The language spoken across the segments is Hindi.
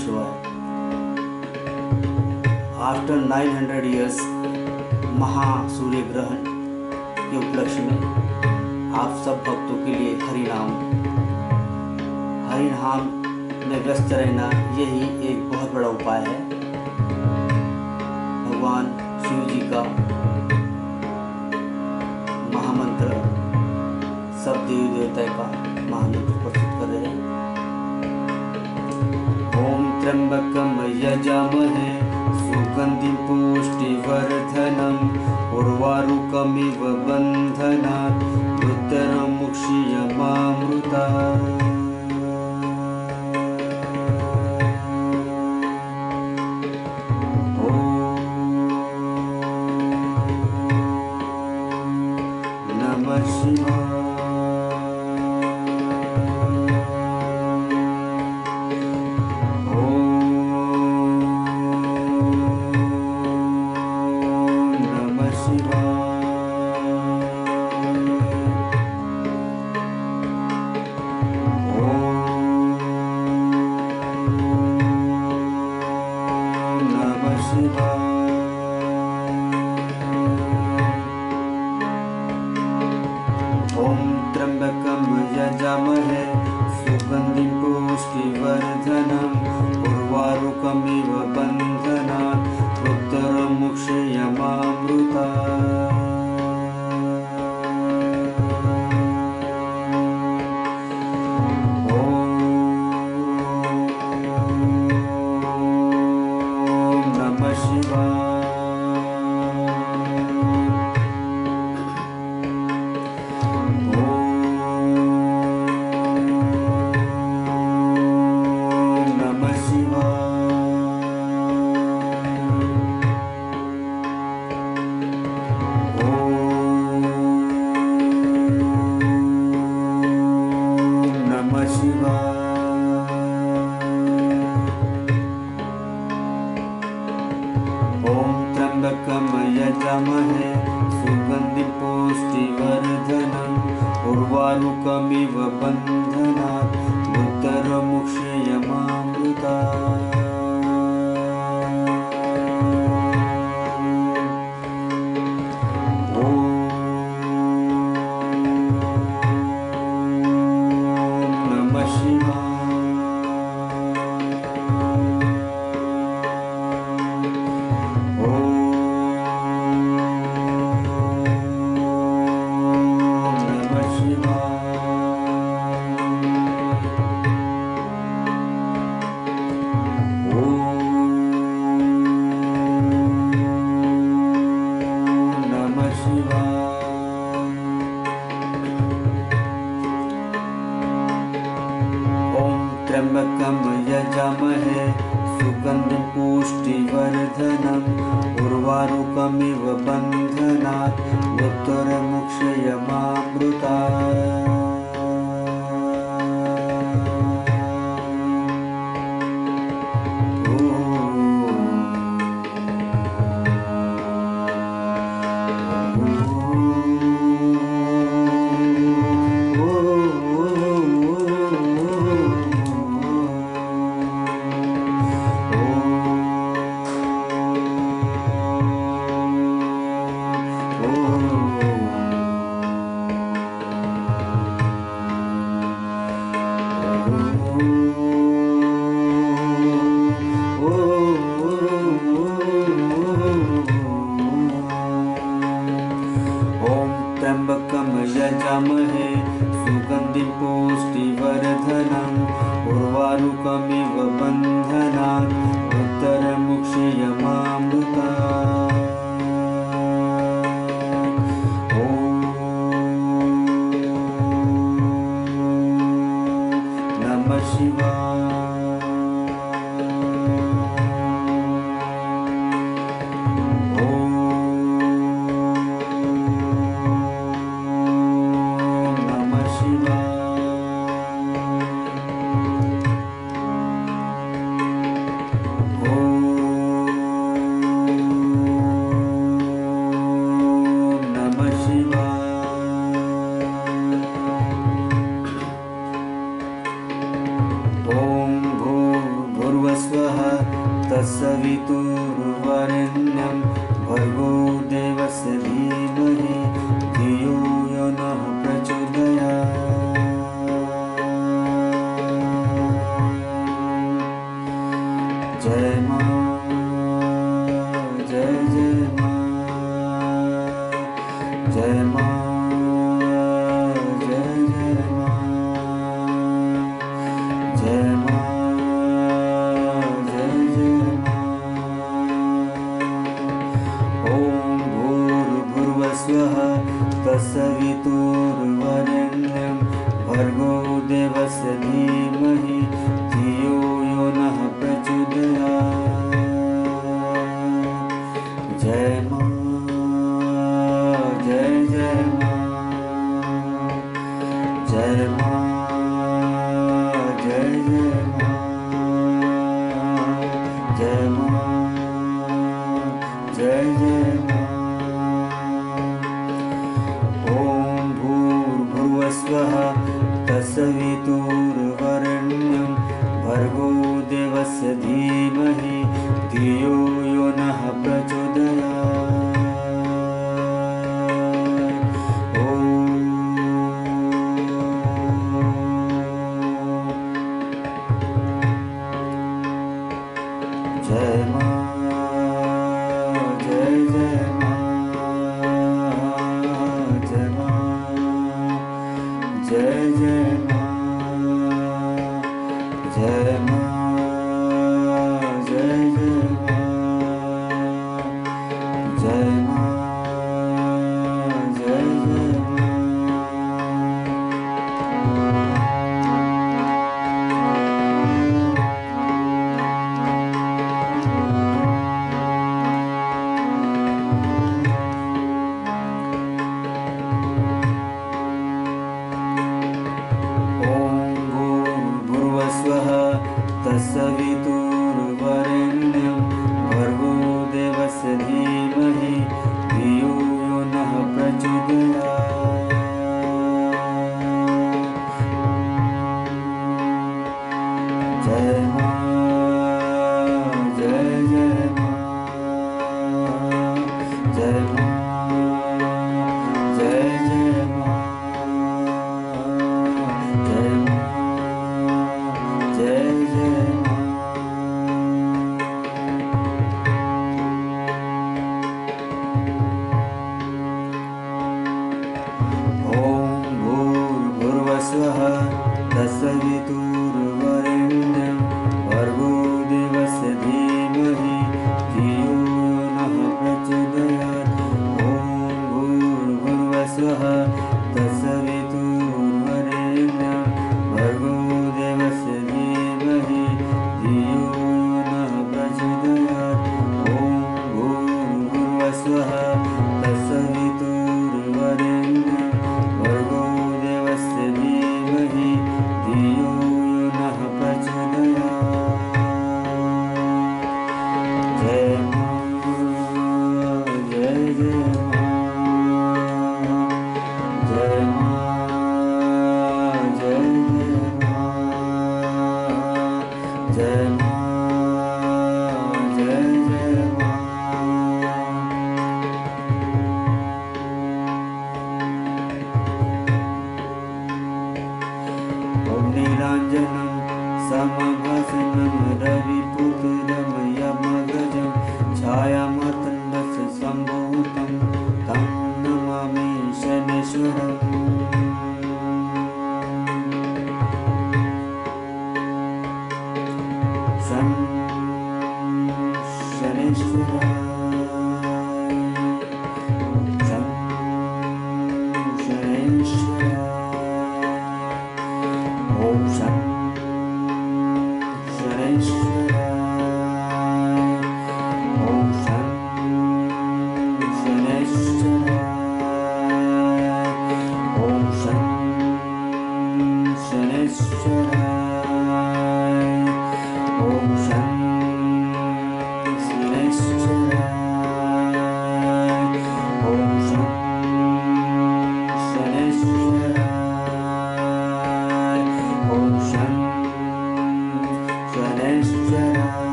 शिवाय। आफ्टर 900 ईयर्स महासूर्य ग्रहण के उपलक्ष्य में आप सब भक्तों के लिए हरिनाम में व्यस्त रहना यही एक बहुत बड़ा उपाय है भगवान शिव जी का। महामंत्र सब देवी देवता का महामंत्र प्रस्तुत कर रहे हैं। ओम त्र्यंबकम यजामहे सुगंधि पुष्टिवर्धनम उर्वारुकमिव बंधनात् उद्धरं मुक्षीयमामृतात्। तत्सवितुर्वरेण्यं भर्गो देवस्य धीमहि धियो यो नः प्रचोदयात्। जय मा जय जय मा जय मा तत्सवितुर्वरेण्यं भर्गो देवस्य धीमहि धियो यो नः प्रचोदयात्। जय जय मा जय मा जय जय मा जय मा जय जय मा। तत्सवितुर्वरेण्यं भर्गो देवस्य धीमहि धियो यो नः प्रचोदयात्। ॐ जय मा जय जय मा जय मा जय जय मा जय मा जय जय मा जय मा जय जय मा। तत्सवितुर्वरेण्यं भर्गो देवस्य धीमहि धियो यो नः प्रचोदयात्। जय जय मा जय मा जय जय मा जय मा जय जय मा। ॐ भूर्भुवस्वः तत्सवितुर्वरेण्यं भर्गो देवस्य धीमहि धियो यो नः प्रचोदयात्। ॐ भूर्भुवस्वः तत्सवितुर्वरेण्यं भर्गो देवस्य धीमहि धियो यो नः प्रचोदयात्। ॐ भूर्भुवस्वः तत्सवितुर्वरेण्यं भर्गो देवस्य धीमहि धियो यो नः प्रचोदयात्। जय मा जय जय मा जय मा जय जय मा जय मा जय जय मा। ॐ नीलाञ्जनं समभासनं रविपुत्रं यमगजं छायामातङ्गस्य सम्भूतं तं नमामि शनैश्वरम्।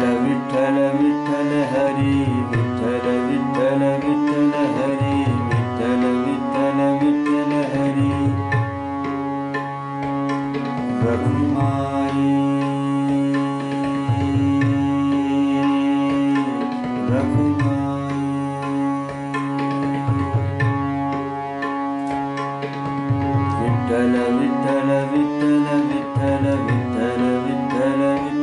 विठ्ठल विठ्ठल विठ्ठल हरि विठ्ठल विठ्ठल विठ्ठल हरि विठ्ठल विठ्ठल विठ्ठल हरि रघुमाई विठ्ठल विठ्ठल विठ्ठल विठ्ठल विठ्ठल विठ्ठल विठ्ठल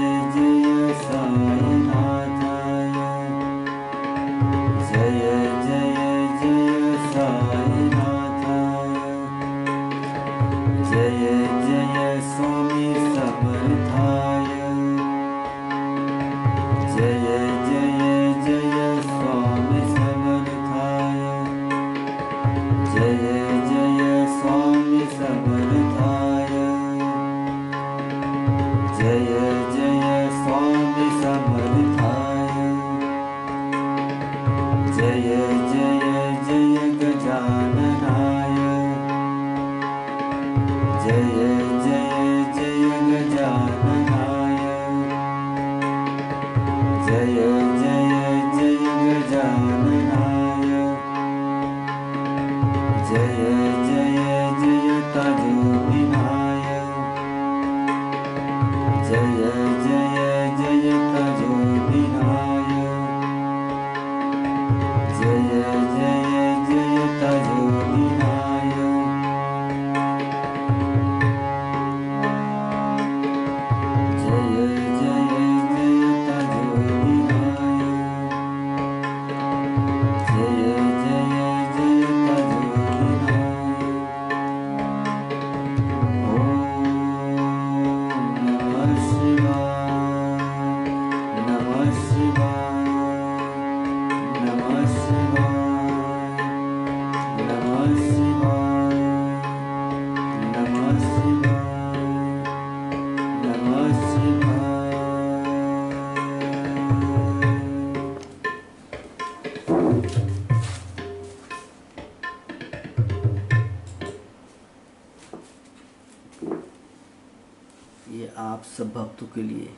भक्तों के लिए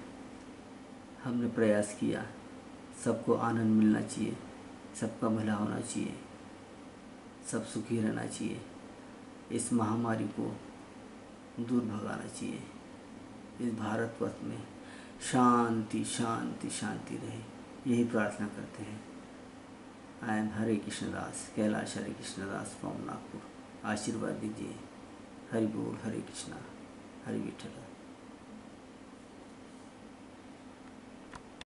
हमने प्रयास किया। सबको आनंद मिलना चाहिए, सबका भला होना चाहिए, सब सुखी रहना चाहिए, इस महामारी को दूर भगाना चाहिए, इस भारतवर्ष में शांति शांति शांति रहे, यही प्रार्थना करते हैं। I am Hare Krishna Das, Kailash Hare Krishna Das from Nagpur. आशीर्वाद दीजिए। हरि बोल, हरे कृष्णा, हरे विठ्ठल।